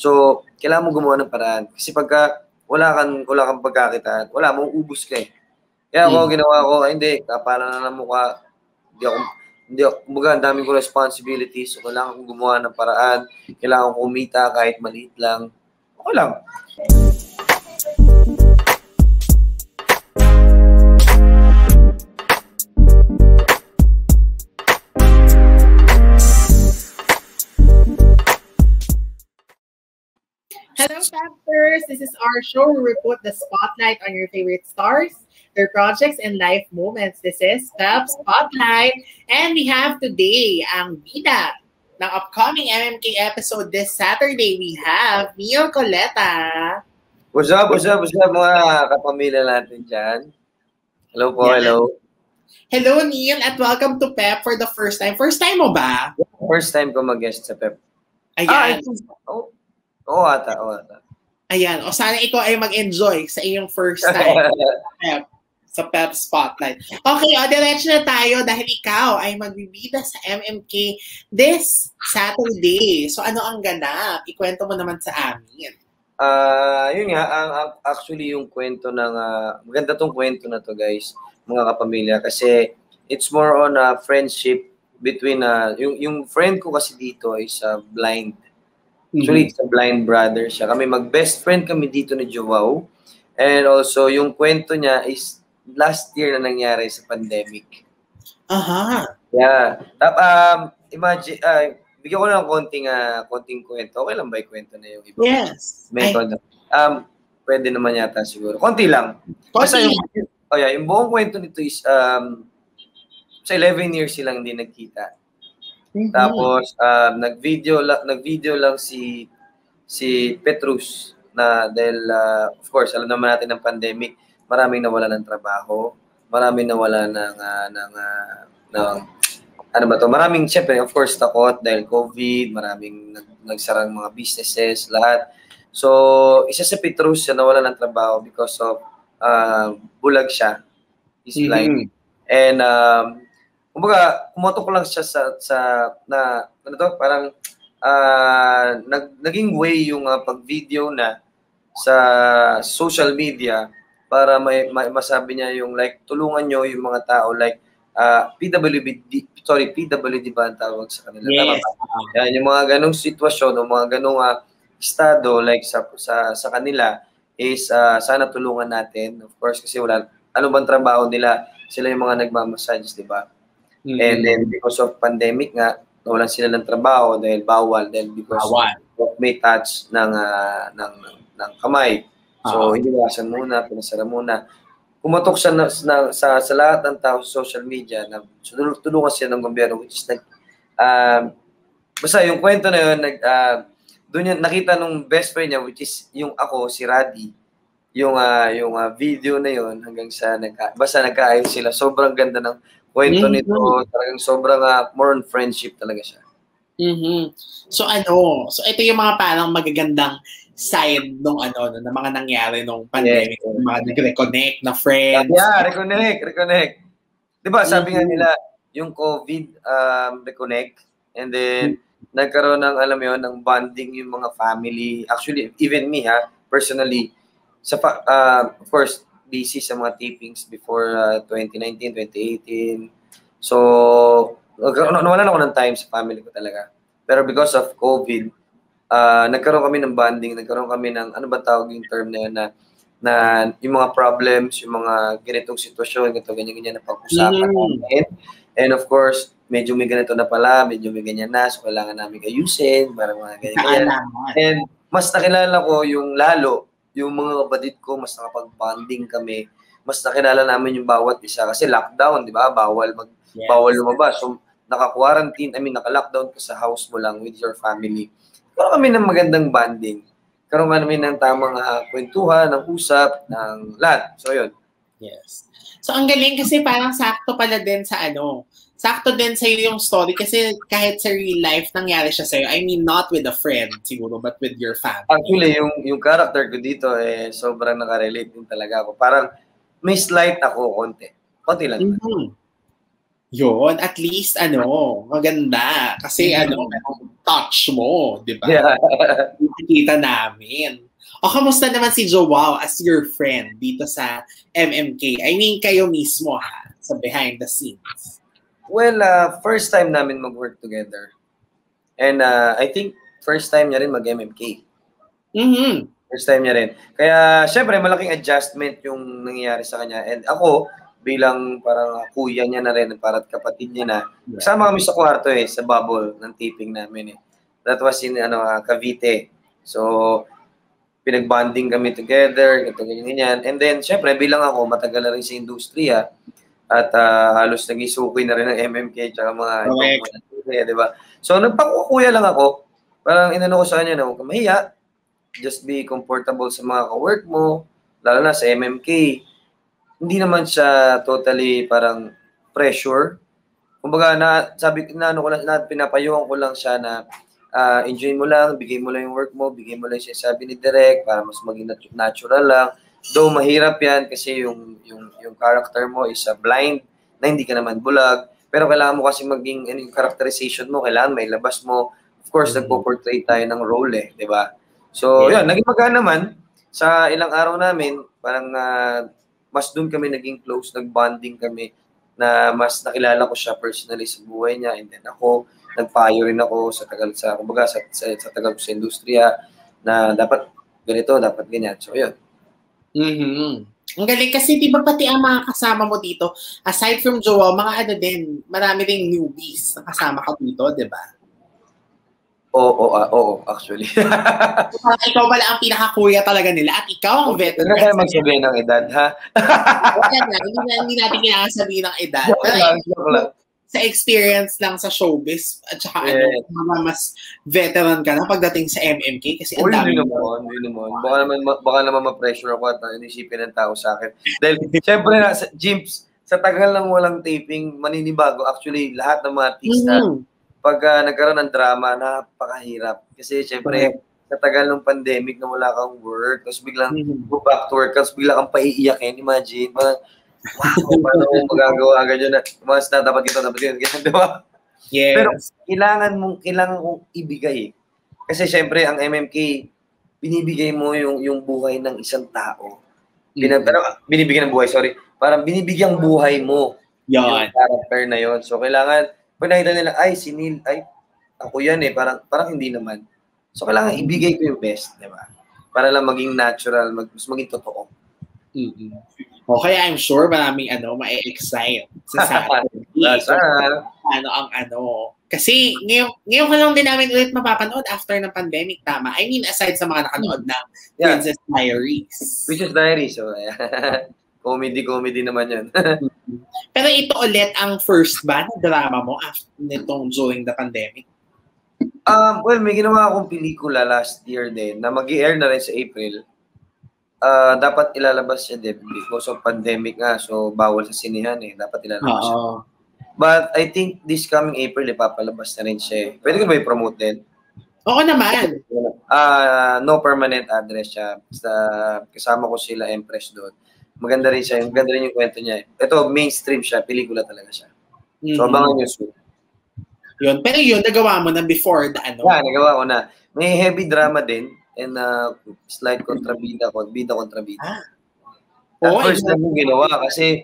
So, kailangan mo gumawa ng paraan. Kasi pagka wala kang pagkakitaan, wala, mauubos ka eh. Kaya ako, ginawa ko, hindi, kapala na ng mukha. Hindi ako, kumbaga, ang daming ko responsibilities. So, kailangan kong gumawa ng paraan. Kailangan kong kumita kahit maliit lang. Okay lang. Hello, Chapters! This is our show where we put the spotlight on your favorite stars, their projects, and life moments. This is PEP Spotlight. And we have today ang bida ng upcoming MMK episode this Saturday. We have Neil Coleta. What's up mga kapamilya natin dyan. Hello po, yeah. Hello. Hello, Neil, at welcome to PEP for the first time. First time mo ba? First time ko mag-guest sa PEP. Ayan. Oo ata. Ayan. O sana ikaw ay mag-enjoy sa iyong first time sa PEP Spotlight. Okay, o diretso na tayo dahil ikaw ay magbibida sa MMK this Saturday. So ano ang ganap? Ikwento mo naman sa amin. Yun nga, actually yung kwento ng, maganda tong kwento na to guys, mga kapamilya. Kasi it's more on a friendship between, yung friend ko kasi dito is blind. Actually, it's a blind brother siya. Kami mag-best friend kami dito ni Joao. And also, yung kwento niya is last year na nangyari sa pandemic. Aha. Yeah. Imagine, bigyan ko lang konting kwento. Okay lang ba yung kwento na yung iba? Yes. Method. Pwede naman yata siguro. Konti lang. Kasi yung buong kwento nito is, sa 11 years silang hindi nagkita. Tapos nag-video lang si Petrus na dahil of course alam naman natin ng pandemic, maraming nawala ng trabaho, maraming nawala ng ano ba to? Maraming syempre of course takot dahil COVID, maraming nagsarang mga businesses, lahat. So, isa si Petrus na nawala ng trabaho because of bulag siya. He's blind. And kumbaga, kumotok ko lang siya naging way yung pag-video na sa social media para masabi niya yung like, tulungan nyo yung mga tao like PWD ba ang tawag sa kanila? Yes. Yan, yung mga ganong sitwasyon o mga ganong estado like sa kanila is sana tulungan natin. Of course, kasi wala, ano bang trabaho nila? Sila yung mga nagmamassage, di ba? And then because of pandemic nga, nawalan sila ng trabaho dahil bawal, dahil because may touch ng kamay. So, iniwasan muna, pinasara muna. Kumatok siya sa lahat ng tao sa social media na tulungan siya ng gobyerno, which is basta yung kwento na yun, doon yun, nakita nung best friend niya, which is yung ako, si Raddy, yung video na yun hanggang sa nagkaayos sila. Sobrang ganda ng kwento nito, talagang sobrang more on friendship talaga siya. So ano, so ito yung mga parang magagandang side nung ano, ng mga nangyari nung pandemic, mga nag-reconnect na friends. Yeah, reconnect. Diba, sabi nga nila, yung COVID reconnect, and then nagkaroon ng, alam mo yun, ng bonding yung mga family. Actually, even me ha, personally, of course, busy sa mga tapings before 2019, 2018. So, nawalan ako ng time sa family ko talaga. Pero because of COVID, nagkaroon kami ng bonding, nagkaroon kami ng, ano ba tawag yung term na yun, na yung mga problems, yung mga ganitong sitwasyon, ganyan-ganyan na pag-usapan namin. And of course, medyo may ganito na pala, medyo may ganyan na, so kailangan namin ayusin, para mga ganyan-ganyan. And mas nakilala ko yung lalo, yung mga kapatid ko, mas nakapag-bonding kami. Mas nakilala namin yung bawat isa. Kasi lockdown, di ba? Bawal lumabas. So, naka-quarantine, naka-lockdown ka sa house mo lang with your family. Karoon kami ng magandang bonding. Karoon kami ng tamang kwentuhan, ng usap, ng lahat. So, yun. Yes. So, ang galing kasi parang sakto pala din sa ano. Sakto din sa'yo yung story kasi kahit sa real life nangyari siya sa'yo. I mean, not with a friend siguro, but with your family. Actually, yung character ko dito, sobrang nakarelate din talaga ako. Parang may slight ako konti. Konti lang. Yun, at least, ano, maganda. Kasi, ano, touch mo, di ba? Yeah. Nakikita namin. O, kamusta naman si Joao as your friend dito sa MMK? I mean, kayo mismo ha, sa behind the scenes. Well, first time namin mag-work together. And I think first time niya rin mag-MMK. Mm-hmm. First time niya rin. Kaya, syempre, malaking adjustment yung nangyayari sa kanya. And ako, bilang parang kuya niya na rin, parang kapatid niya na, kasama kami sa kwarto eh, sa bubble ng taping namin eh. That was in Cavite. So, pinagbanding kami together, ganito, ganyan. And then, syempre, bilang ako, matagal na rin sa industriya at halos naging sukoy na rin ng MMK tsaka mga industriya, di ba? So, nagpakukuya lang ako. Parang inano ko sa kanya na huwag mahiya. Just be comfortable sa mga ka-work mo, lalo na sa MMK. Hindi naman siya totally parang pressure. Kumbaga, pinapayuhan ko lang siya na enjoy mo lang, bigay mo lang yung work mo, bigay mo lang yung sinasabi ni Direk para mas maging natural lang. Though mahirap yan kasi yung character mo is blind na hindi ka naman bulag. Pero kailangan mo kasi maging yung characterization mo, kailangan may labas mo. Of course, nagpo-portray tayo ng role eh, di ba? So, yun, naging maganda naman. Sa ilang araw namin, parang mas doon kami naging close, nag-bonding kami na mas nakilala ko siya personally sa buhay niya. And then ako, nagpayo rin ako sa tagal sa kumbaga sa tagal sa industriya na dapat ganito, dapat ganyan. So, yun. Mm-hmm. Ang galing kasi, di ba pati ang mga kasama mo dito, aside from Joao, mga din, marami rin newbies na kasama ka dito, di ba? Oo, actually. Ikaw pala ang pinakakuya talaga nila at ikaw ang veteran. Hindi na magsabi ng edad, ha? Hindi natin kailangan sabihin ng edad. Pero, sa experience lang sa showbiz at saka mas veteran ka na pagdating sa MMK kasi ang dami naman. Baka naman ma-pressure ako at inisipin ng tao sa akin. Dahil syempre na sa gyms, sa tagal lang walang taping, maninibago actually lahat ng mga artista. Pag nagkaroon ng drama, napakahirap. Kasi syempre, sa tagal ng pandemic na wala kang work, tapos biglang go back to work, tapos biglang kang paiiyakin, imagine, parang wow, paano magagawa ganyan na mas dapat ito, dapat yun, ganyan, di ba? Yes. Pero kailangan kong ibigay. Kasi syempre, ang MMK, binibigay mo yung buhay ng isang tao. Binibigyan ng buhay, sorry. Parang binibigyang buhay mo. Yan. Yung character na yun. So, kailangan, pag nakita nila, ay, si Neil, ay, ako yan eh, parang hindi naman. So, kailangan ibigay ko yung best, di ba? Para lang maging natural, maging totoo. Okay, I'm sure maraming ma-excite sa Saturday. Kasi ngayon ko lang din namin ulit mapapanood after ng pandemic, tama? I mean, aside sa mga nakanood ng Princess Diaries. Princess Diaries, so comedy naman yun. Pero ito ulit ang first ba na drama mo after nitong during the pandemic? Well, may ginawa akong pelikula last year din na mag-i-air na rin sa April. Dapat ilalabas siya din because of pandemic nga, so bawal sa sinehan eh, dapat ilalabas siya. But I think this coming April, ipapalabas na rin siya. Pwede ko ba i-promote din? Oo naman. No permanent address siya. Kasama ko sila Empress doon. Maganda rin siya, maganda rin yung kwento niya. Ito, mainstream siya, pelikula talaga siya. So abangan nyo soon. Yun, pero yun, nagawa mo na before the ano? Yeah, nagawa ko na. May heavy drama din. And slight kontrabida. First time ko ginawa kasi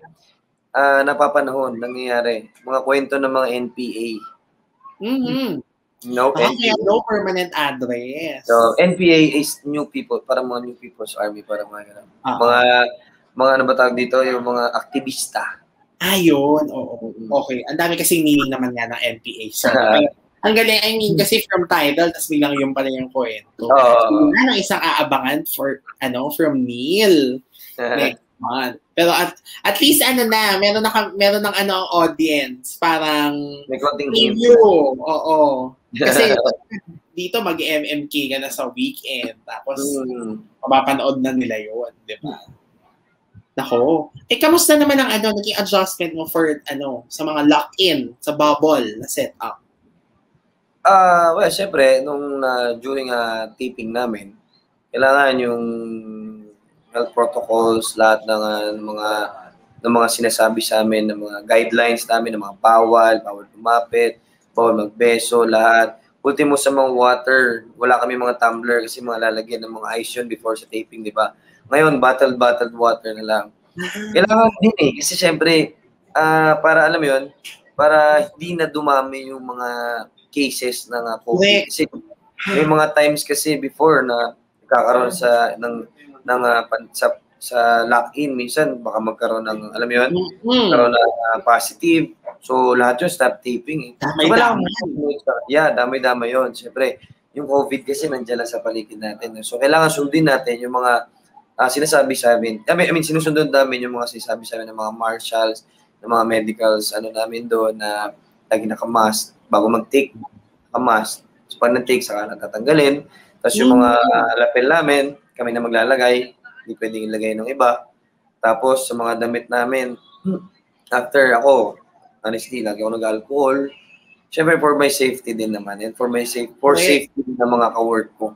napapanahon, nangyayari. Mga kwento ng mga NPA. No permanent address. So, NPA is new people, para mga new people's army, para mga ano ba tawag dito, yung mga aktivista. Ayun, oo. Okay, ang dami kasing meaning naman nga ng NPA. So, ang galing, I mean, kasi from title, tas biglang yung pala yung kwento. Ano, isang aabangan for, from Neil next month. Pero at least, meron ng audience, parang, may konting hints. Oo. Kasi, dito, mag-MMK ka na sa weekend, tapos, mapapanood na nila yun, di ba? Nako. Eh, kamusta naman ang, naging adjustment mo for, sa mga lock-in, sa bubble na setup? Well, syempre, nung during taping namin, kailangan yung health protocols, lahat ng mga sinasabi sa amin, ng mga guidelines namin, ng mga bawal lumapit, bawal magbeso, lahat. Ultimo sa mga water, wala kami mga tumbler kasi mga lalagyan ng mga ice yun before sa taping, di ba? Ngayon, bottled water na lang. Kailangan din eh, kasi syempre, para alam yun, para hindi na dumami yung mga cases ng COVID. Kasi may mga times kasi before na kakaroon sa, sa lock-in, minsan baka magkaroon ng, alam yun, magkaroon ng positive. So, lahat yun, stop taping. Eh. Damay-damay yun. Siyempre, yung COVID kasi nandiyan lang sa paligid natin. So, kailangan sundin natin yung mga sinasabi sa amin. Sinusundan namin yung mga sinasabi sa amin ng mga marshals, ng mga medicals, ano namin doon na lagi nakamask. Bago mag-take, nakamask. So, pag nag-take, saka natatanggalin. Tapos yung mga lapel namin, kami na maglalagay. Hindi pwedeng ilagay ng iba. Tapos, sa mga damit namin, after ako, honestly, lagi ako nag-alcohol. Siyempre, for my safety din naman. And for my safety din ng mga ka-work ko.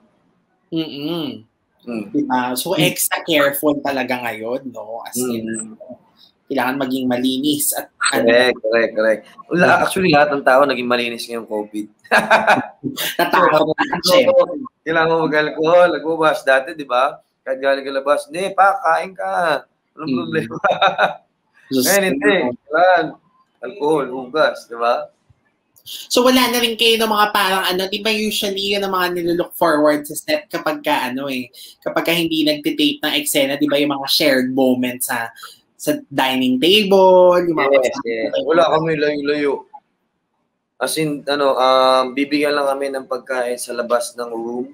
So, extra careful talaga ngayon, no? As in, kailangan maging malinis. At, correct. Actually, lahat ng tao naging malinis ngayong COVID. Natakaw na, siyempre. Kailangan mo mag-alcohol, nag-ubas. Dati, di ba? Kahit galing ka labas, hindi pa, kain ka. Anong problema? Ngayon, hindi. Kailangan. Alcohol, hugas, di ba? So wala na rin kayo ng mga parang ano, di ba usually yun ang mga nililook forward sa set kapag ka ano eh, kapag ka hindi nagtitape ng eksena, di ba yung mga shared moments sa dining table, yung mga... Wala kami layo-layo. As in, ano, bibigyan lang kami ng pagkain sa labas ng room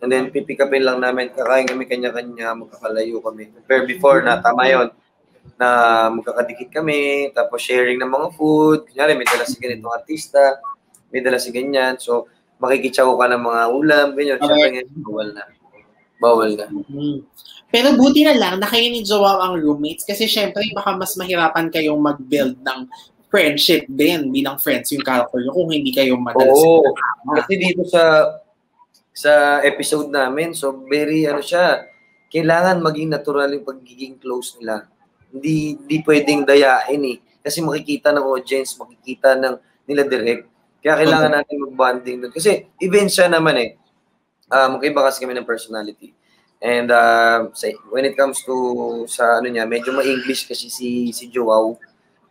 and then pipikapin lang namin, kakain kami kanya-kanya, magkakalayo kami. Pero before na, tama yun. Na magkakadikit kami, tapos sharing ng mga food. Kunyari, may dala si ganitong artista, may dala si ganyan. So, makikitsaw ka ng mga ulam, ganyan. Siyempre, bawal na. Pero buti na lang na kayo ni Joao ang roommates kasi siyempre, baka mas mahirapan kayong mag-build ng friendship din bilang friends yung character nyo kung hindi kayo madalas. Oo, kasi dito sa episode namin, so very, ano siya, kailangan maging natural yung pagiging close nila. Hindi pwedeng dayain eh. Kasi makikita ng audience, makikita ng nila direct. Kaya kailangan natin mag-bonding doon. Kasi event siya naman eh. Magkaiba kasi kami ng personality. And when it comes to sa ano niya, medyo ma-English kasi si Joao.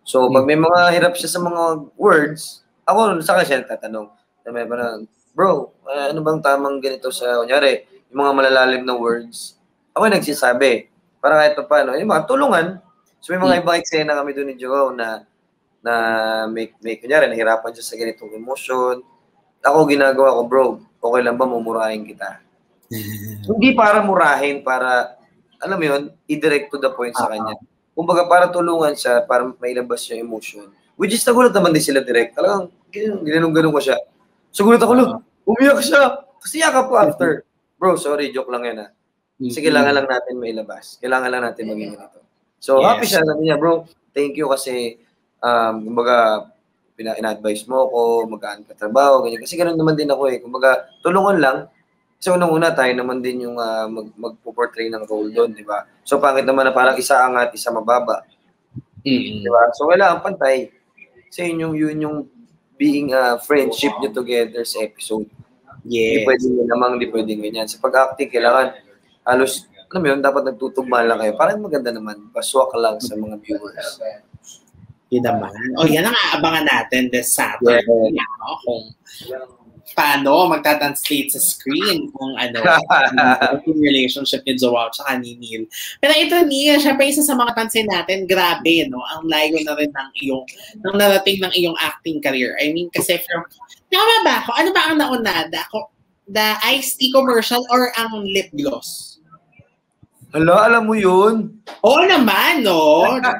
So pag may mga hirap siya sa mga words, ako saka siya nagtatanong. May parang, bro, ano bang tamang ganito sa, kunyari, yung mga malalalim na words, ako yung nagsisabi. Para kahit pa paano, yung mga tulungan. So may mga ibang eksena kami doon ni Joao na may kunyari, nahirapan siya sa ganitong emotion. Ako ginagawa ko, bro, okay lang ba mumurahin kita? Hindi para murahin, para, alam mo yun, i-direct to the point sa kanya. Kumbaga para tulungan siya, para mailabas yung emotion. Which is nagulat naman din sila direct. Talagang ginanong-ganong ko siya. So gulat ako, umiyak siya. Kasi yakap ko after. Bro, sorry, joke lang yan ha. Kasi kailangan lang natin mailabas. Kailangan lang natin maging ganito. So, happy siya namin niya, bro. Thank you kasi, kumbaga, in-advise mo ako, magaan ka trabaho, ganyan. Kasi ganun naman din ako eh. Kumbaga, tulungan lang. So, unang-una, tayo naman din yung magpo-portray ng role doon, di ba? So, pangit naman na parang isa angat, isa mababa. Di ba? So, kailangan pantay. Kasi yun yung being friendship nyo together sa episode. Yes. Di pwedeng namang, di pwedeng ganyan. Sa pag-acting, kailangan halos, alam mo yun, dapat nagtutugma lang kayo. Parang maganda naman, paswak lang sa mga viewers. Yun naman. O, yan ang aabangan natin this Saturday. Yeah. No? Kung paano magta-translate sa screen kung ano, yung relationship ni Joao tsaka ni Neil. Pero ito, Neil, syempre isa sa mga pansin natin, grabe, no? Ang layo na rin ng narating ng iyong acting career. I mean, kasi from, tama ba ako? Ano ba ang naunada? The iced tea commercial or ang lip gloss? Hala, alam mo yun? Oo naman, no? Diba?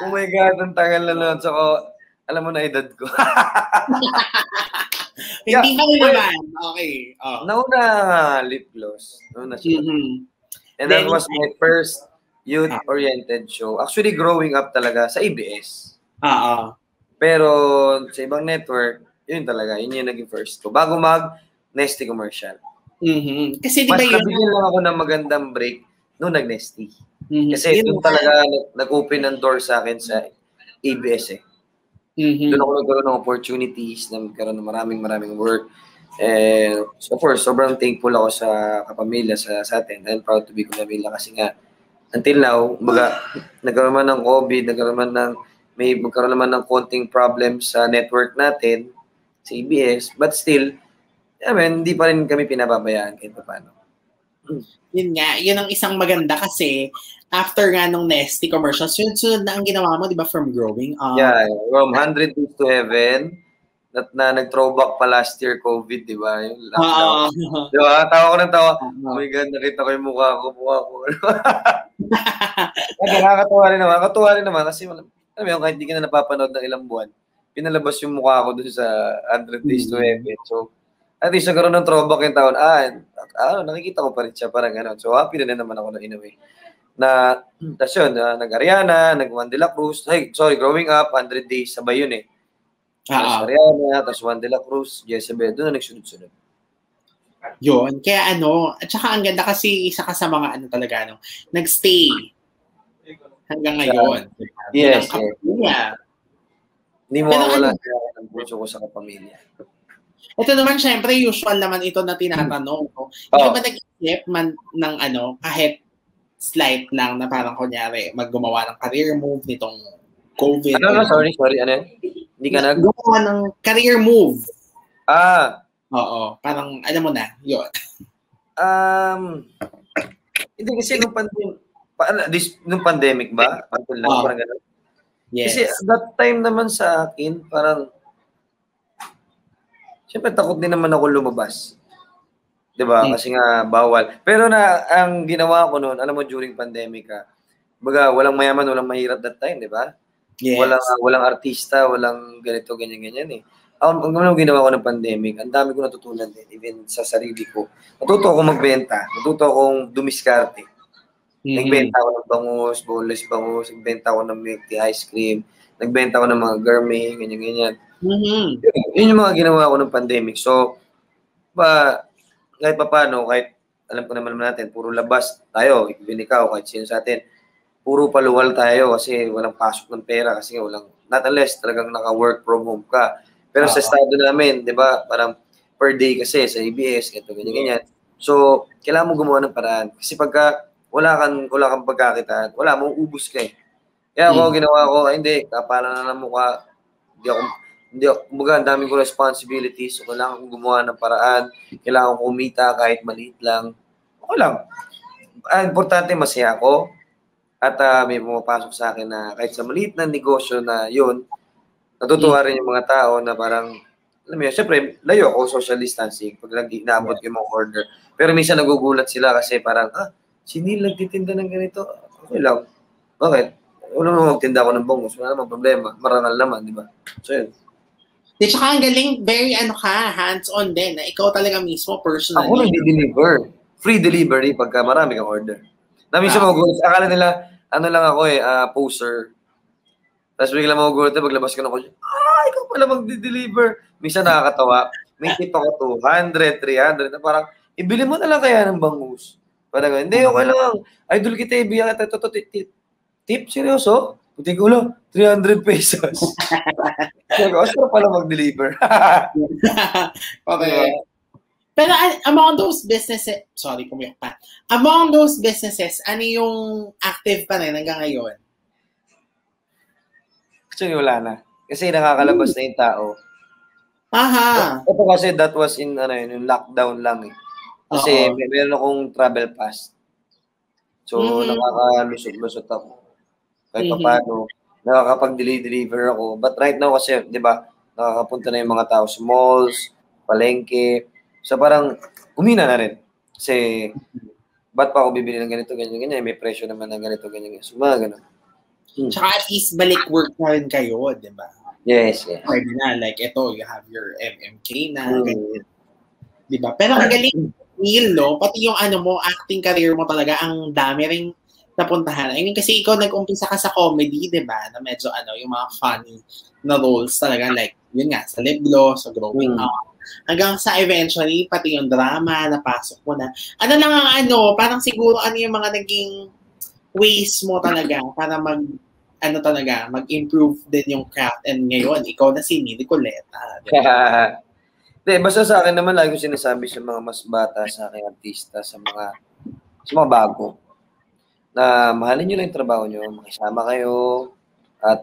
Oh my God, ang tagal na nun. So, alam mo na edad ko. Hindi ka naman. Okay. Oh. Nauna lip gloss. Nauna siya. And that was my first youth-oriented show. Actually, growing up talaga sa ABS. Pero sa ibang network, yun talaga. Yun yung naging first ko. Bago Nesty commercial. Kasi di ba yun? Mas nabigyan lang ako ng magandang break nung nag-Nesty. Kasi yun talaga nag-open ng door sa akin sa ABS eh. Doon ako nagkaroon ng opportunities, nagkaroon ng maraming work. And of course, sobrang thankful ako sa kapamilya, sa atin. I'm proud to be kapamilya kasi nga, until now, nagkaroon man ng COVID, nagkaroon man ng, may magkaroon naman ng konting problem sa network natin, sa ABS, but still, I mean, hindi pa rin kami pinababayaan kahit paano. Yun nga, yun ang isang maganda kasi after nga nung nasty commercials, yun sunod na ang ginawa mo, di ba, from Growing Up? Yeah, from 100 Days to Heaven, na nag-throwback pa last year COVID, di ba? Yung lockdown. Di ba? Tawa ko ng tawa. Oh my God, nakita ko yung mukha ko. Nakakatuwa rin naman kasi alam mo, kahit di ka na napapanood ng ilang buwan, pinalabas yung mukha ko dun sa 100 Days to Heaven. So, at least nagkaroon ng throwback yung taon. Nakikita ko pa rin siya, parang gano'n. So, happy na naman ako na in a way. Na, tas yun, nag-Ariana, nag-Juan dela Cruz. Hey, sorry, Growing Up, 100 Days, sabay yun eh. Tas Ariana, tas Juan dela Cruz, Jezebel, doon na nagsunod-sunod. Yun, kaya ano, at saka ang ganda kasi isa ka sa mga ano talaga, no? Nag-stay hanggang ngayon. Yes, yes. Hindi mo wala ang puso ko sa kapamilya. Ito naman, syempre, usual naman ito na tinatanong. No? Hindi ba nag-isip man ng ano, kahit slight lang na parang kunyari maggumawa ng career move nitong COVID? Ano? Hindi ka gumawa ng career move. Oo. Parang, alam mo na, yun. Hindi kasi nung pandemic ba? Parang ganun. Yes. Kasi that time naman sa akin, parang siyempre, takot din naman ako lumabas. Diba? Kasi nga, bawal. Pero na, ang ginawa ko noon, alam mo, during pandemic, baga, walang mayaman, walang mahirap that time, diba? Yes. Walang artista, walang ganito, ganyan-ganyan eh. Ang ginawa ko ng pandemic, ang dami ko natutunan din, even sa sarili ko. Natuto akong magbenta, natuto akong dumiskarte. Nagbenta ako ng bangus, boneless, nagbenta ako ng milk tea ice cream, nagbenta ako ng mga gourmet, ganyan-ganyan. Yun yung mga ginawa ko ng pandemic. So, kahit pa paano, kahit alam ko naman natin, puro labas tayo, ibinikaw, kahit sino sa atin, puro paluwal tayo kasi walang pasok ng pera, kasi walang, not unless talagang naka-work from home ka. Pero sa estado namin, di ba, parang per day kasi sa ABS, ito, ganyan-ganyan. So, kailangan mo gumawa ng paraan. Kasi pagka wala kang pagkakitaan, wala mo, ubus ka eh. Kaya ako, ginawa ko, hindi, kapalan na ng mukha, ang dami ko responsibilities, so kailangan kong gumawa ng paraan, kailangan kong kumita kahit maliit lang. Ako lang. Importante, masaya ako. At may pumapasok sa akin na kahit sa maliit na negosyo na yun, natutuwa rin yung mga tao na parang, alam mo yun, syempre, layo ako social distancing pag naabot ko yung mga order. Pero minsan nagugulat sila kasi parang, si Neil nagtitinda ng ganito. Okay lang. Bakit? Wala naman magtinda ako ng bongus. Wala naman problema. Marangal naman, di ba? So, yun. Di, tsaka ang galing, very hands-on din. Na ikaw talaga mismo, personally. Ako nag-deliver. Free delivery pagka marami kang order. Minsan magugulat. Akala nila, ano lang ako poster. Tapos bigla magugulat na paglabas ko na ako, ikaw pala mag-deliver. Minsan nakakatawa. May tip ako 200, 300. Na parang, ibili mo na lang kaya ng bangus. Parang, hindi, okay lang. Idol kita, ibiyak kita. Tip, seryoso? Puti ko lang, 300 pesos. Oscar pala mag-deliver. Okay. Pero among those businesses, ano yung active pa rin hanggang ngayon? Actually, wala na. Kasi nakakalabas na yung tao. Ito kasi that was in yung lockdown lang eh. Kasi meron akong travel pass. So, nakakalusot-lusot ako. Kahit paano, nakakapag-deliver ako. But right now kasi, di ba, nakakapunta na yung mga tao sa malls, palengke. So parang, umina na rin. Kasi, ba't pa ako bibili ng ganito, ganyan-ganyan? May presyo naman ng ganito, ganyan-ganyan. So, mga ganun. Tsaka at least balik work na rin kayo, di ba? Yes, yes. Pwede na, like ito, you have your MMK na, ganyan. Di ba? Pero ang galing, Neil, no? Pati yung ano mo, acting career mo talaga, ang dami rin napuntahan. I mean, kasi ikaw nag-umpisa ka sa comedy, di ba? Na medyo ano, yung mga funny na roles talaga. Like, yun nga, sa lip gloss, sa Growing Up. Hanggang sa eventually, pati yung drama, napasok mo na. Ano lang ang ano, parang siguro ano yung mga naging ways mo talaga para mag, ano talaga, mag-improve din yung craft. And ngayon, ikaw na si Neil Coleta. Hindi, basta sa akin naman, lagi ko sinasabi sa mga mas bata, sa aking artista, sa mga bago, na mahalin nyo lang yung trabaho nyo, makisama kayo, at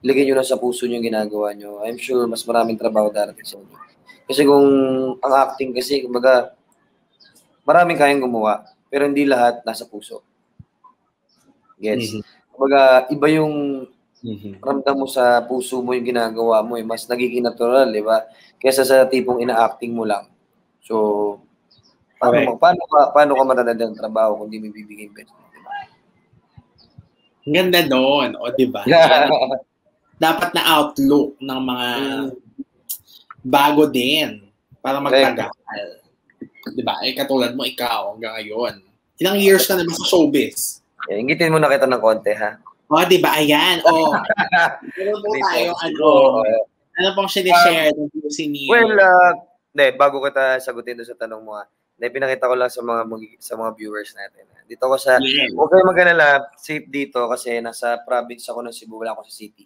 ligyan nyo na sa puso nyo yung ginagawa nyo. I'm sure mas maraming trabaho darating sa inyo. Kasi kung ang acting kasi, kumbaga, maraming kayang gumawa, pero hindi lahat nasa puso. Gets? Kumbaga, iba yung ramdam mo sa puso mo yung ginagawa mo, eh. Mas nagiging natural, di ba? Kesa sa tipong ina-acting mo lang. So, paano ka matadala ng trabaho kung di may bibigay best? Diba? Ganda doon, o diba? Dapat na outlook ng mga bago din para magtagal. Diba? Eh, katulad mo ikaw hanggang ngayon. Ilang years ka naman sa showbiz? Eh, ingitin mo na kita ng konti, ha? O, diba? Ayan, o. Meron po tayo, ano? Ano pong sinishare ng Neil? Well, bago kita sagutin doon sa tanong mo, pinakita ko lang sa mga viewers natin. Dito ako sa, huwag kayo mag-alala, safe dito kasi nasa province ako ng Cebu, wala ako sa city.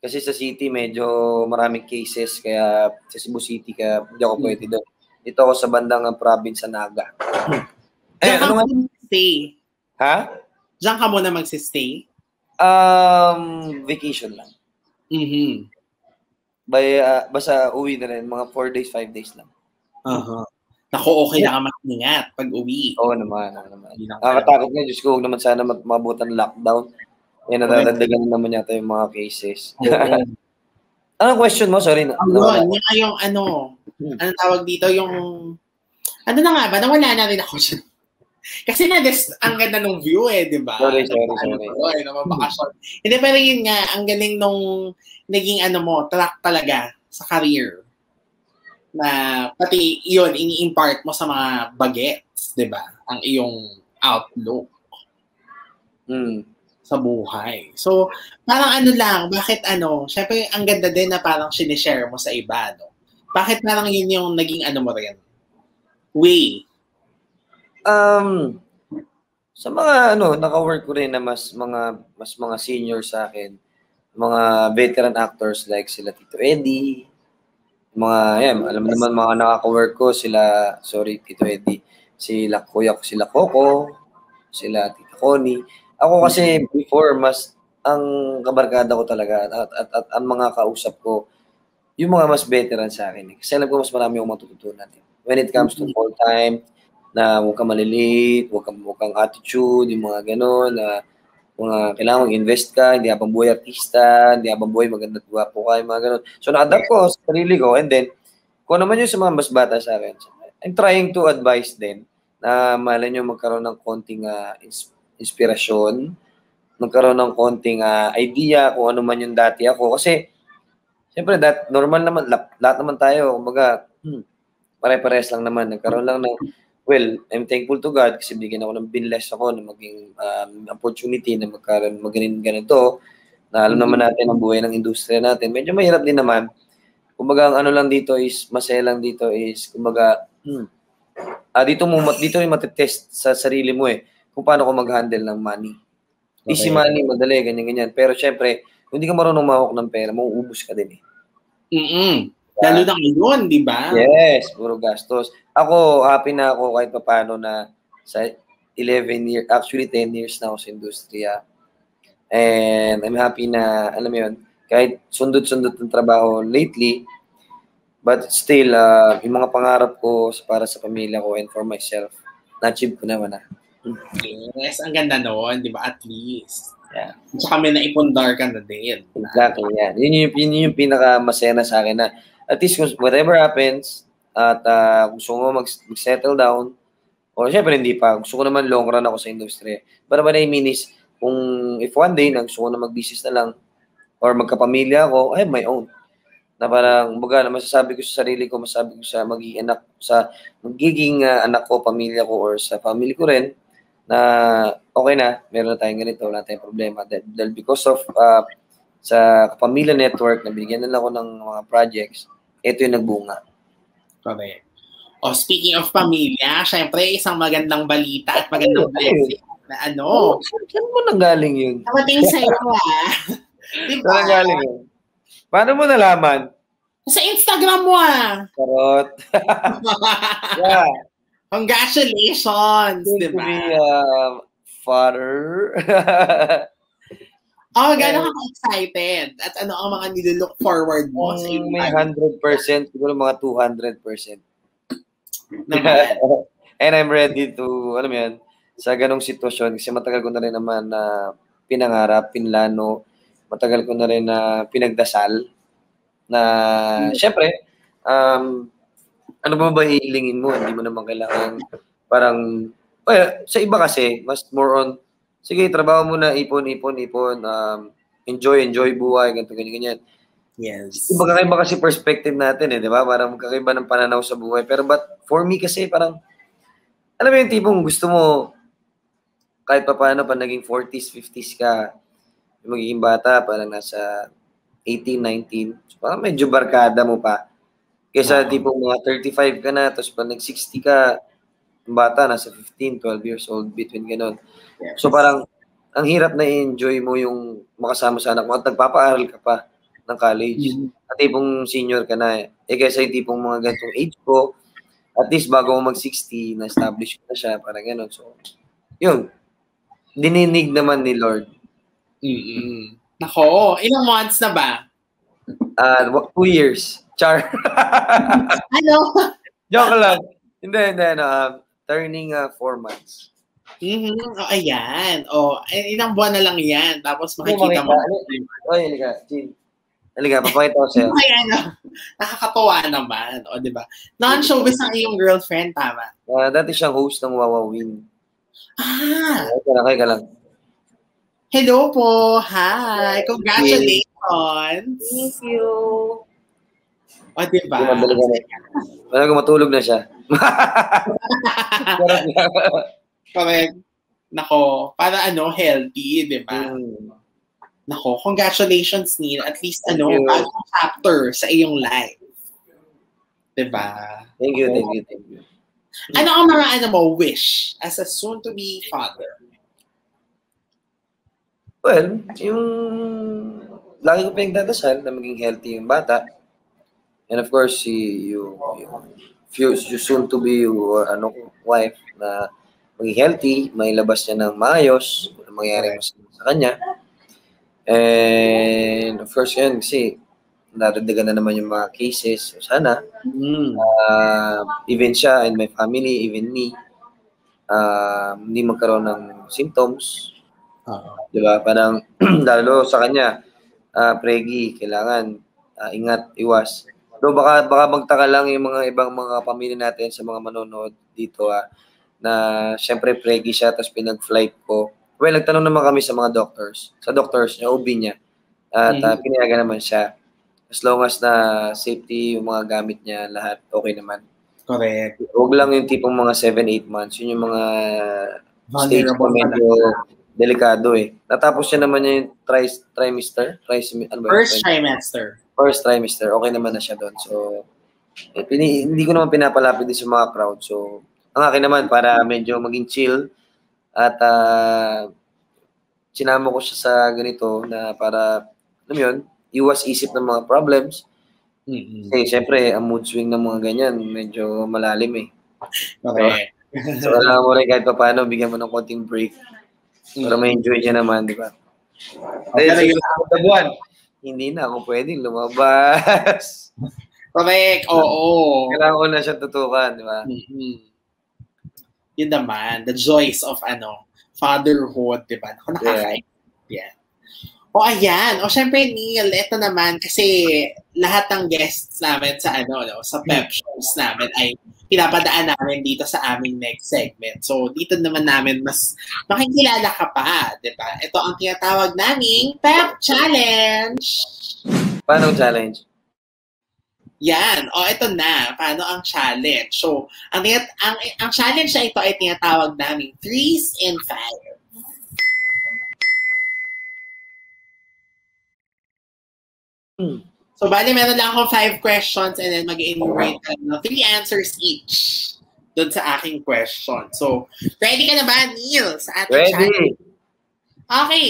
Kasi sa city medyo maraming cases, kaya sa Cebu City, kaya hindi ako pwede doon. Dito ako sa bandang province sa Naga. Diyan ka muna mag-stay. Ha? Diyan ka muna mag-stay? Vacation lang. Basta uwi na rin, mga 4 days, 5 days lang. Naku, okay na ka mag-ingat pag uwi. Oo naman. Nakakatakot nga, Diyos ko, huwag naman sana mabutan lockdown. Yan, natadagdagan naman yata yung mga cases. Anong question mo? Sorry. Yung ano, anong tawag dito, yung, ano na nga ba, nawala na rin ako. Kasi na, ang ganda nung view eh, di ba? Sorry. Hindi, pero yun nga, ang galing nung naging ano mo, track talaga sa career. Na pati yun, ini-impart mo sa mga bagets, di ba? Ang iyong outlook sa buhay. So, parang ano lang, bakit ano, syempre ang ganda din na parang sinishare mo sa iba, no? Bakit parang yun yung naging ano mo rin? Way? Sa mga ano, naka-work ko rin na mas mga senior sa akin, mga veteran actors like sila Tito Eddie, mga, yan, alam naman mga nakaka-work ko, sila, Tito Eddie, sila Kuya ko, sila Coco, sila Tita Connie. Ako kasi before, mas, ang kabarkada ko talaga at ang mga kausap ko, yung mga mas veteran sa akin. Kasi alam ko mas marami yung matututunan. When it comes to full time, na huwag ka malilate, huwag kang attitude, yung mga gano'n, na kailangan mong invest ka, hindi habang buhay artista, hindi habang buhay maganda at guwapo ka, mga ganun. So, na-adapt ko sa sarili ko, and then, kung naman yung sa mga mas bata sa akin, I'm trying to advise them na mahalin nyo magkaroon ng konting inspirasyon, magkaroon ng konting idea kung ano man yung dati ako. Kasi, siyempre, normal naman, lahat naman tayo, kumbaga, pare-pares lang naman, nagkaroon lang ng, well, I'm thankful to God kasi bigyan ako ng binless ako na maging opportunity na magkaroon magaling ganito na alam naman natin ang buhay ng industriya natin. Medyo mahirap din naman. Kumbaga, ang ano lang dito is, masaya lang dito is, kumbaga, dito yung matetest sa sarili mo eh kung paano ko mag-handle ng money. Okay. Easy money, madali, ganyan-ganyan. Pero syempre, kung hindi ka marunong mahawak ng pera, mauubos ka din eh. Lalo na ngayon, di ba? Yes, puro gastos. Ako, happy na ako kahit papano na sa 11 years, actually 10 years na ako sa industriya. And I'm happy na, alam mo yun, kahit sundot-sundot ng trabaho lately, but still, yung mga pangarap ko para sa pamilya ko and for myself, na-achieve ko naman na. Yes, ang ganda noon, di ba? At least. Yeah. Tsaka may naipundar ka na din. Exactly, yeah. Yun yung pinakamasena sa akin na at least whatever happens at gusto ko mag-settle down o syempre hindi pa, gusto ko naman long run ako sa industry. Pero what I mean is, kung if one day na gusto ko na mag-business na lang or magkapamilya ako, I have my own. Na parang, baga, na masasabi ko sa sarili ko, masasabi ko sa magiging anak ko, pamilya ko or sa family ko rin na okay na, meron na tayong ganito, wala tayong problema. Dahil because of sa Kapamilya Network, nabigyan nila ako ng mga projects, ito yung nagbunga. Okay. Speaking of pamilya, syempre, isang magandang balita at magandang blessing na ano. Saan mo nanggaling yun? Nakating sa'yo ah. Diba? Saan nanggaling yun? Paano mo nalaman? Sa Instagram mo ah. Karot. Yeah. Congratulations, diba? Father. Oh, gano'n ka excited? At ano ang mga nililook forward mo sa inyong? May 100%, siguro mga 200%. And I'm ready to, alam mo yan, sa ganong sitwasyon, kasi matagal ko na rin naman na pinangarap, pinlano, matagal ko na rin na pinagdasal, na syempre, ano ba ihilingin mo? Hindi mo naman kailangan parang, well, sa iba kasi, mas more on, sige, trabaho muna, ipon, enjoy buhay, ganyan. Yes. Magkakaiba kasi perspective natin eh, di ba? Parang magkakaiba ng pananaw sa buhay. Pero but for me kasi parang, alam mo yung tipong gusto mo, kahit pa paano, pa naging 40s, 50s ka, magiging bata, parang nasa 18, 19, so parang medyo barkada mo pa. Kesa tipong mga 35 ka na, tapos pa nag-60 ka, bata, nasa 15, 12 years old, between ganun. Yes. So parang, ang hirap na i-enjoy mo yung makasama sa anak mo at nagpapaaral ka pa ng college. At tipong senior ka na eh. Eh kaysa yung tipong mga ganitong age ko, at least bago mo mag-60, na-establish ko na siya, parang ganun. So, yun. Dininig naman ni Lord. Nako, ilang months na ba? 2 years. Char. Ano? Joke lang. Hindi. Turning 4 months. O, ayan. O, ilang buwan na lang yan. Tapos makikita mo. O, yun ka. Halika, papakita ko sa'yo. Ayan, nakakatawa naman. O, diba? Non-showbiz ang iyong girlfriend, tama? Dati siyang host ng Wawawin. Kaya ka lang. Hello po. Hi. Congratulations. Thank you. O, diba? Parang matulog na siya. Correct. Nako, para ano, healthy, di ba? Nako, congratulations, Neil. At least, bagong chapter sa iyong life. Di ba? Thank you. Ano ang mga mo wish as a soon-to-be father? Well, yung lagi ko pinagdadasal na maging healthy yung bata. And of course, you soon to be your wife na maging healthy, may labas niya ng maayos, kung mangyari masama sa kanya. And of course yan, kasi naradagan na naman yung mga cases. So sana, even siya and my family, even me, hindi magkaroon ng symptoms. Diba? Parang, lalo sa kanya, pregi, kailangan, ingat, iwas. No, baka magtaka lang yung mga ibang mga pamilya natin sa mga manonood dito na syempre pregi siya tapos pinag-flight ko. Well, nagtanong naman kami sa mga doctors. Sa doctors, yung OB niya. At pinayagan naman siya. As long as na safety, yung mga gamit niya, lahat okay naman. Correct. Huwag lang yung tipong mga 7-8 months. Yun yung mga stage na medyo delikado eh. Natapos siya naman yung First trimester. First trimester, okay naman na siya doon. So, hindi ko naman pinapalapit din sa mga crowd. So, ang akin naman, para medyo maging chill. At sinama ko siya sa ganito na para, alam yun, iwas isip ng mga problems. Kasi syempre, ang mood swing ng mga ganyan, medyo malalim eh. Okay. So, alam mo rin kahit pa paano, bigyan mo ng konting break. Para ma-enjoy niya naman, di ba? Pero yun, hindi na ako pwedeng lumabas. Correct, oo. Kailangan ko na siya tutukan, di ba? Yun naman, the joys of fatherhood, di ba? Nakakaya. Yeah. O ayan, o syempre Neil, ito naman kasi lahat ng guests namin sa sa PEP shows namin ay pinapadaan namin dito sa aming next segment. So dito naman namin mas makikilala ka pa, di ba? Ito ang tinatawag naming PEP Challenge. Paano challenge? Yan, o ito na, paano ang challenge? So ang challenge na ito ay tinatawag naming 3s and 5. So, bali, meron lang akong 5 questions and then mag-enumerate 3 answers each. doon sa aking question. So, ready ka na ba, Neil? Sa ating channel? Okay.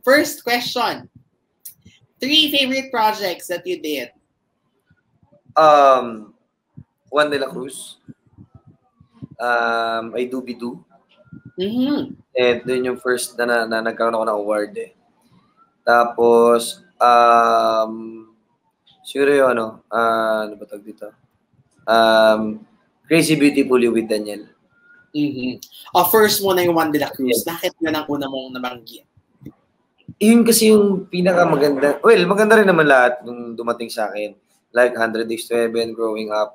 First question. 3 favorite projects that you did. Juan dela Cruz. I Do-Be-Do. And yun yung first na nagkaroon ako ng award eh. Tapos, siguro yung ano, ano ba tawag dito? Crazy Beautiful You with Daniel. First mo na yung Juan dela Cruz. Bakit na ang una mong nabanggit? Yun kasi yung pinakamaganda. Well, maganda rin naman lahat nung dumating sa akin. Like 100 Days to Heaven, Growing Up.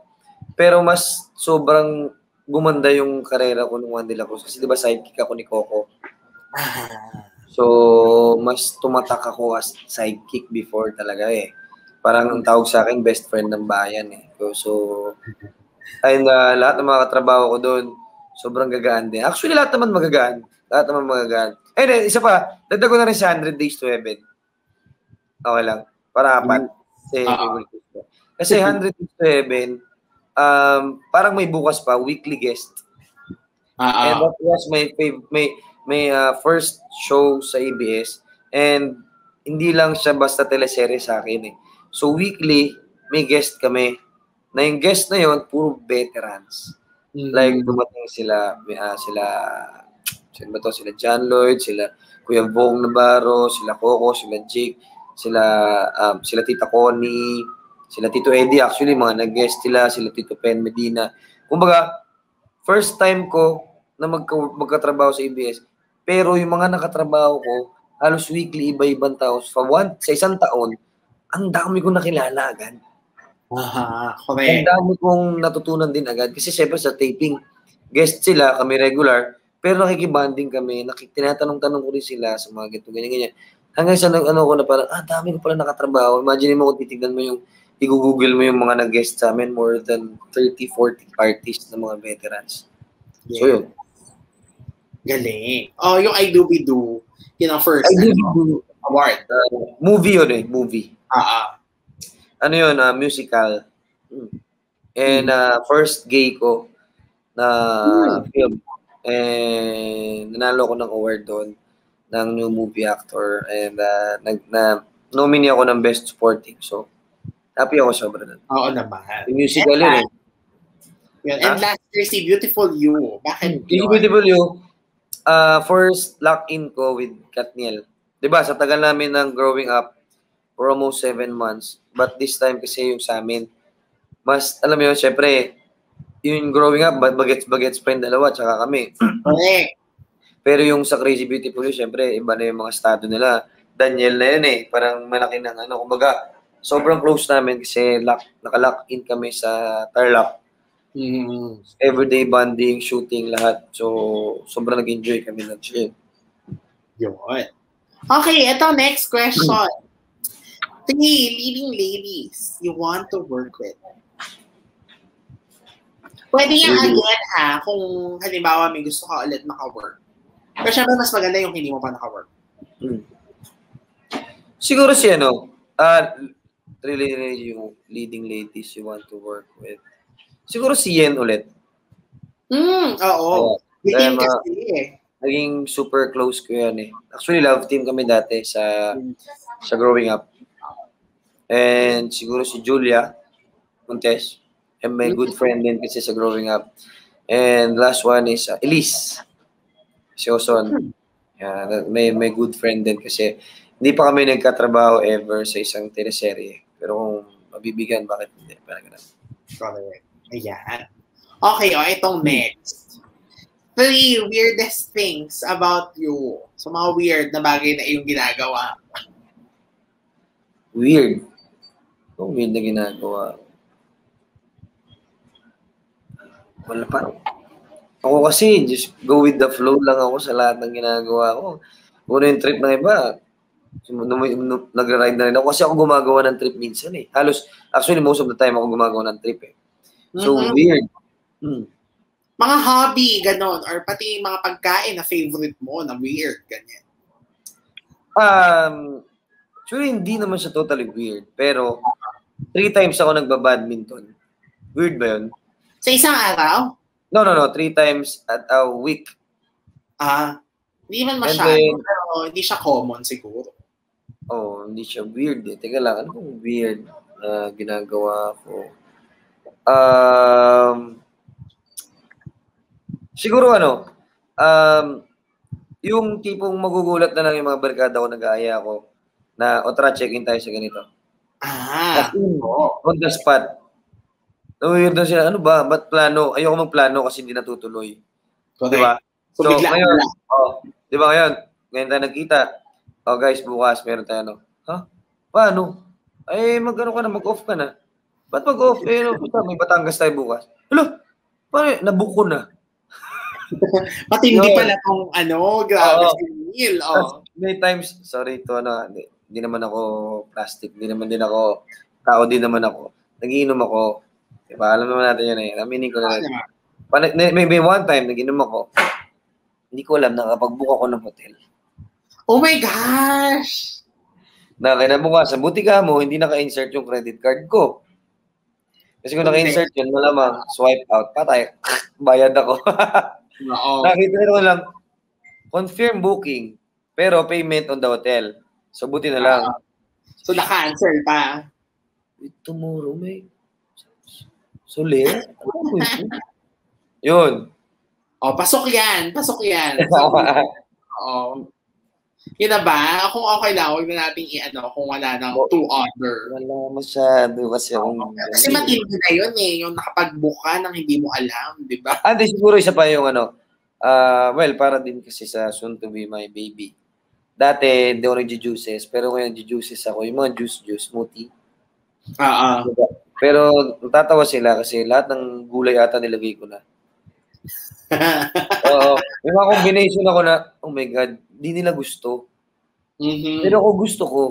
Pero mas sobrang gumanda yung karera ko nung Juan dela Cruz. Kasi diba sidekick ako ni Coco. So, mas tumatak ako as sidekick before talaga eh. Parang ang tawag sa akin, best friend ng bayan eh. So, ayun na, lahat ng mga katrabaho ko doon, sobrang gagaan din. Actually, lahat naman magagaan. Lahat naman magagaan. Ayun, isa pa, dagdag ko na rin sa 100 Days to Heaven. Okay lang. Para apat. Kasi 100 Days to Heaven, parang may bukas pa, weekly guest. And that was my first show sa ABS. And hindi lang siya basta teleserye sa akin eh. So weekly, may guest kami. Na yung guest na yun, puro veterans. Like, dumating sila John Lloyd, sila Kuya Bong Navarro, sila Coco, sila Jake, sila Tita Connie, sila Tito Eddie. Actually, mga nag-guest sila Tito Pen Medina. Kumbaga, first time ko na magkatrabaho sa ABS. Pero yung mga nakatrabaho ko, halos weekly, iba-ibang tao. Sa isang taon, ang dami kong nakilala agad. Ang dami kong natutunan din agad. Kasi syempre sa taping, guest sila, kami regular, pero nakikibanding kami, tinatanong-tanong ko rin sila sa mga ganito, ganyan-ganyan. Hanggang sa ano ko na parang, dami ko pala nakatrabaho. Imagine mo kung titignan mo yung, i-google mo yung mga nag-guest sa amin, more than 30, 40 artists na mga veterans. So yun. Galing. Oh, yung I Do-Be-Do, yun ang first award. Movie yun eh, movie. Ano yun, musical. And first gay ko na film. And nanalo ko ng award doon ng new movie actor and nominee ako ng best supporting, so happy ako sobra doon. Oo naman. Yung musical yun eh. And last year si Beautiful You. Bakit yun? Beautiful You, first lock-in ko with Kathryn. Diba sa tagal namin ng Growing Up for almost 7 months, but this time kasi yung sa amin, mas alam mo yun, syempre yung Growing Up, bagets friend dalawa, tsaka kami. Pero yung sa Crazy Beautiful, syempre, iba na yung mga estado nila. Daniel na yun eh, parang malaki ng ano. Kumbaga, sobrang close namin kasi nakalock-in kami sa Tarlac. Everyday bonding, shooting, lahat. So, sobrang nag-enjoy kami ng chill. Yun. Okay, eto next question. 3 leading ladies you want to work with. Pwede nga again ha, kung halimbawa may gusto ka ulit maka-work. Pero syempre mas maganda yung hindi mo pa naka-work. Siguro siya, no? Really yung leading ladies you want to work with. Siguro si Yen ulit. Oo. Team kasi eh. Naging super close ko yan eh. Actually, love team kami dati sa Growing Up. And siguro si Julia Montes. And my good friend din kasi sa Growing Up. And last one is Elise. Si Oson. May good friend din kasi hindi pa kami nagkatrabaho ever sa isang teleserye. Pero kung mabibigyan, bakit hindi? Parang ganun. Ayan. Okay, itong next. 3 weirdest things about you. So mga weird na bagay na iyong ginagawa. Weird? Kung weird na ginagawa. Wala, parang ako kasi just go with the flow lang ako sa lahat ng ginagawa ko. Una yung trip ng iba, nagra-ride na rin ako kasi ako gumagawa ng trip minsan eh. Halos, actually most of the time ako gumagawa ng trip eh. So weird. Mga hobby, ganon, or pati mga pagkain na favorite mo, na weird, ganyan. Actually hindi naman siya totally weird, pero 3 times ako nagbabadminton. Weird ba yun? Sa isang araw? No. 3 times at a week. Ah. Hindi man masyado, then, pero hindi siya common siguro. Oh, hindi siya weird eh. Teka lang, ano kung weird na ginagawa ko? Siguro ano, yung tipong magugulat na lang yung mga barkada ko, nag-aaya ko, na o tara, check-in tayo sa ganito. Ah. On the spot. Weird na sila, ano ba? Ba't plano? Ayoko magplano kasi hindi natutuloy. Okay. Diba? So, ngayon, oh, diba ngayon tayo nagkita. Oh guys, bukas meron tayo ano. Huh? Paano? Ay, mag-ano ka na, mag-off ka na. Ba't mag-off? Eh, no, may Batangas tayo bukas. Hello? Pare, nabuko na. Pati hindi pala kung ano, grabe si Neil. Oh. Many times, sorry to ano, hindi naman ako plastic, hindi naman din ako, tao din naman ako. Nagiinom ako. Diba, alam naman natin yun eh. Aminin ko na. Maybe one time, nagiinom ako. Hindi ko alam, nakapag-book ako ng hotel. Oh my gosh! Na kinabukasan, buti ka mo, hindi naka-insert yung credit card ko. Kasi kung naka-insert yun, malamang swipe out, patay, bayad ako. No. Nakita ko lang, confirm booking, pero payment on the hotel. So, buti na lang. So, naka-answer pa. Tomorrow, may... Sole? Yun. Oh, pasok yan. Pasok yan. So, oh. Yun na ba? Kung okay lang, huwag na natin i-ano kung wala ng to order. Wala masyado kasi akong... Kasi matindi na yun eh, yung nakapag-book ka nang hindi mo alam, di ba? Ah, di siguro isa pa yung ano, well, para din kasi sa soon to be my baby. Dati, hindi ako nag-juices, pero ngayon nag-juices ako, yung mga juice, smoothie. Diba? Pero natatawa sila kasi lahat ng gulay ata nilagay ko na. Oo. May mga combination ako na, oh my God, di nila gusto. Mm-hmm. Pero ako gusto ko.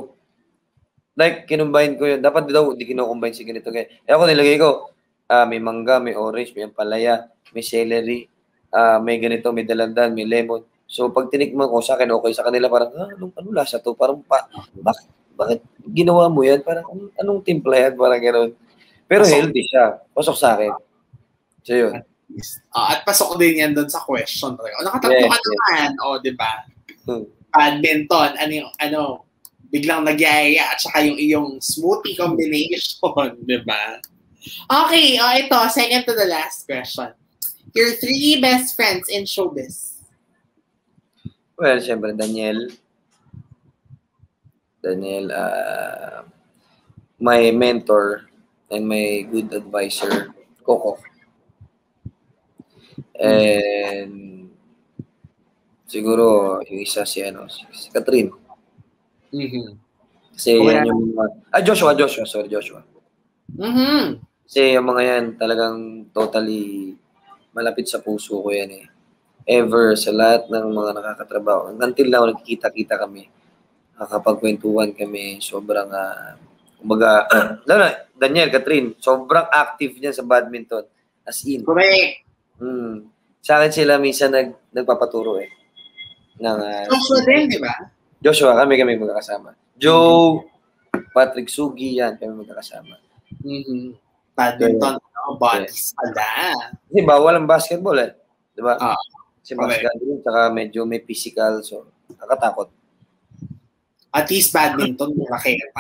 Like, kinumbine ko yun. Dapat daw, di kinukombine si ganito. Kaya ako nilagay ko, may mangga, may orange, may ampalaya, may celery, may ganito, may dalandan, may lemon. So, pag tinikman ko, sa akin okay. Sa kanila parang, anong lasa to? Parang, bakit ginawa mo yan? Parang, anong timpla yan? Parang gano'n. Pero pasok. Healthy siya. Pasok sa akin. So, yun. At pasok din yan doon sa question. O, nakatatlo ka naman. O, diba? Badminton. Ano, biglang nagyaya at saka yung iyong smoothie combination. Diba? Okay. O, ito. Second to the last question. Your 3 best friends in showbiz. Well, syempre, Daniel. Daniel, my mentor and my good advisor, Coco. And siguro yung isa si Kathryn. Mm-hmm. Kasi yan yung Joshua. Sorry, Joshua. Mm-hmm. Kasi yung mga yan talagang totally malapit sa puso ko yan eh. Ever sa lahat ng mga nakakatrabaho. Until now, nagkikita-kita kami. Nakakapagkwentuhan kami. Sobrang, kumbaga, Daniel, Kathryn, sobrang active niya sa badminton. As in. Correct. Sa akin sila minsan nagpapaturo eh. Ng, Joshua din, di ba? Joshua, kami magkakasama. Joe, Patrick Sugi, yan, kami magkakasama. Mm-hmm. Badminton, bodies pala. Kasi bawal ang basketball eh. Di ba? Kasi basketball, saka medyo may physical, so nakatakot. At least badminton, nakakita.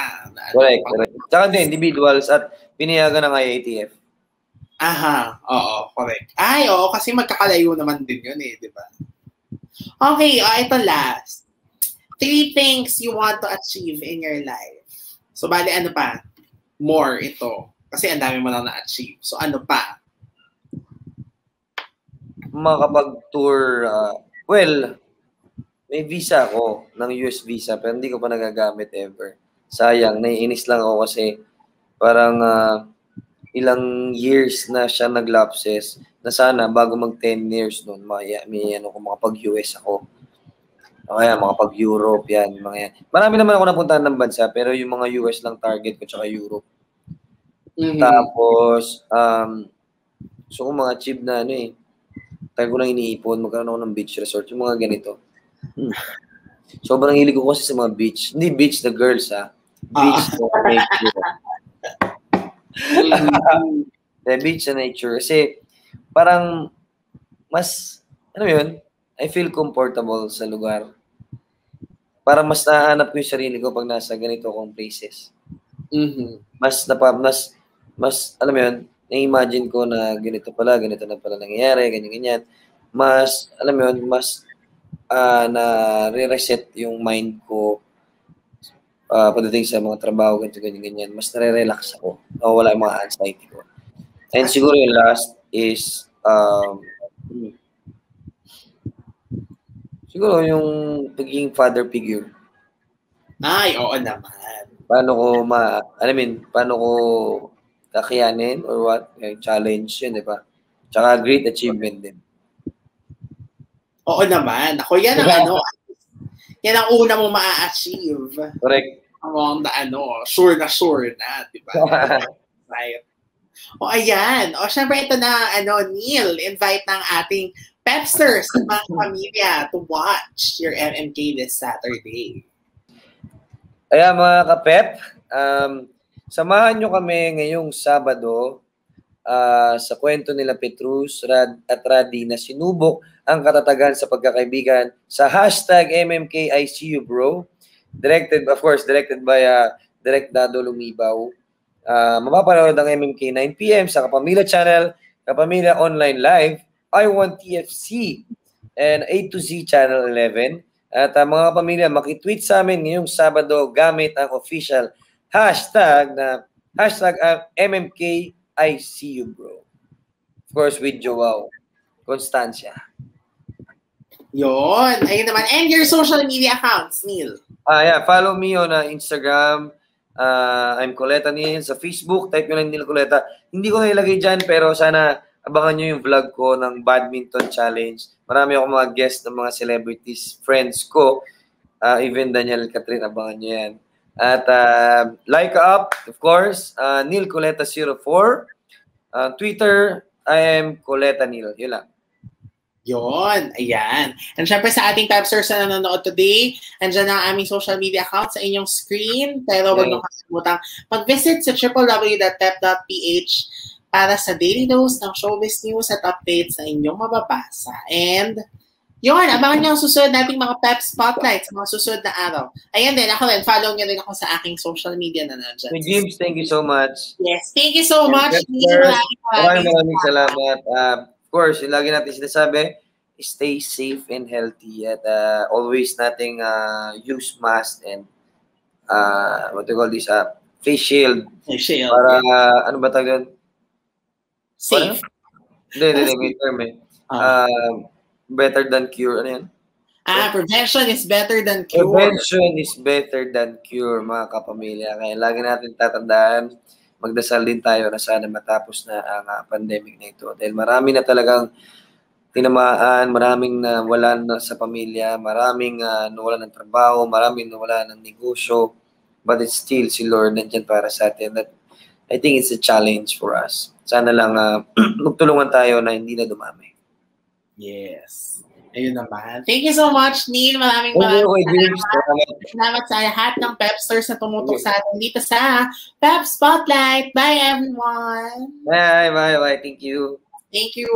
Correct. Saka din, individuals at pinayagan ng IATF. Aha, oo, correct. Ay, oo, kasi magkakalayo naman din yun eh, di ba? Okay, ito last. 3 things you want to achieve in your life. So, bali, ano pa? More ito. Kasi ang dami mo lang na-achieve. So, ano pa? Makapag-tour, well, may visa ako ng US visa, pero hindi ko pa nagagamit ever. Sayang, naiinis lang ako kasi parang... ilang years na siya naglapses na sana bago mag 10 years noon kung makapag-US ako o kaya makapag-Europe yan, mga yan. Marami naman ako napuntahan ng bansa pero yung mga US lang target ko tsaka Europe. Mm-hmm. Tapos so kung mga achieve na tayo ko lang iniipon, magkaroon ako ng beach resort, yung mga ganito. Sobrang hilig ko kasi sa mga beach, hindi beach the girls beach the nature. The beach and nature. Kasi parang mas, ano yun, I feel comfortable sa lugar. Para mas nahanap ko yung sarili ko pag nasa ganito akong places. Mm-hmm. Mas, alam mo yun, na-imagine ko na ganito na pala nangyayari, ganyan-ganyan. Mas, alam mo yun, mas na-re-reset yung mind ko pagdating sa mga trabaho, ganyan-ganyan. Mas nare-relax ako. Nawawala yung mga anxiety ko. And siguro yung last is, siguro yung pagiging father figure. Ay, oo naman. Paano ko paano ko kakayanin or what? Challenge yun, di ba? Tsaka great achievement din. Oo naman. Ako, yan ang yan ang una mong ma-achieve. Correct. Among the sure na, di ba? Right. O, ayan. O, syempre, ito na, Neil, invite ng ating Pepsters sa mga pamilya to watch your MMK this Saturday. Ayan mga ka-Pep, samahan nyo kami ngayong Sabado sa kwento nila Petrus at Radina na sinubok ang katatagan sa pagkakaibigan sa hashtag MMK ISeeYouBro, directed by Dado Lumibao. Mapapanood ang MMK 9 PM sa Kapamilya Channel, Kapamilya Online Live, iWantTFC, and A2Z Channel 11. At mga pamilya, makitweet sa amin ngayong Sabado gamit ang official hashtag na MMK ISeeYouBro. Of course, with Joao Constancia. Yon, ayun naman. And your social media accounts, Neil. Yeah, follow me on Instagram. I'm Coleta Neil. Sa Facebook, type nyo lang Neil Coleta. Hindi ko nailagay dyan, pero sana abangan nyo yung vlog ko ng badminton challenge. Marami akong mga guest ng mga celebrities, friends ko. Even Daniel, Kathryn, abangan nyo yan. At like up, of course, Neil Coleta 04. Twitter, I am Coleta Neil. Yun lang. Yun, ayan. And syempre sa ating Pepsters na nanonood today, andyan na ang aming social media account sa inyong screen. Pero huwag nyo kalimutang mag-visit sa www.pep.ph para sa daily dose ng showbiz news at updates na inyong mababasa. And, yun, abangan nyo ang susunod nating mga Pep Spotlights, mga susunod na araw. Ayan din, ako rin, follow nyo rin ako sa aking social media na nandiyan. James, thank you so much. Yes, thank you so much. Maraming salamat. Of course, yung lagi natin sinasabi, stay safe and healthy at always nating use mask and what do you call this? Face shield. Face shield. Para, ano ba tawag doon? Safe. Hindi, may term eh. Better than cure. Ano yan? Prevention is better than cure. Prevention is better than cure, mga kapamilya. Kaya lagi natin tatandaan, magdasal din tayo na sana matapos na ang pandemic na ito. Dahil marami na talagang tinamaan, maraming nawalan sa pamilya, maraming nawalan ng trabaho, maraming nawalan ng negosyo. But it's still si Lord nandyan para sa atin. That I think it's a challenge for us. Sana lang magtulungan tayo na hindi na dumami. Yes. Ayun naman. Thank you so much, Neil. Maraming salamat sa lahat ng Pepsters na tumutok sa atin dito sa Pep Spotlight. Bye, everyone. Bye. Thank you. Thank you.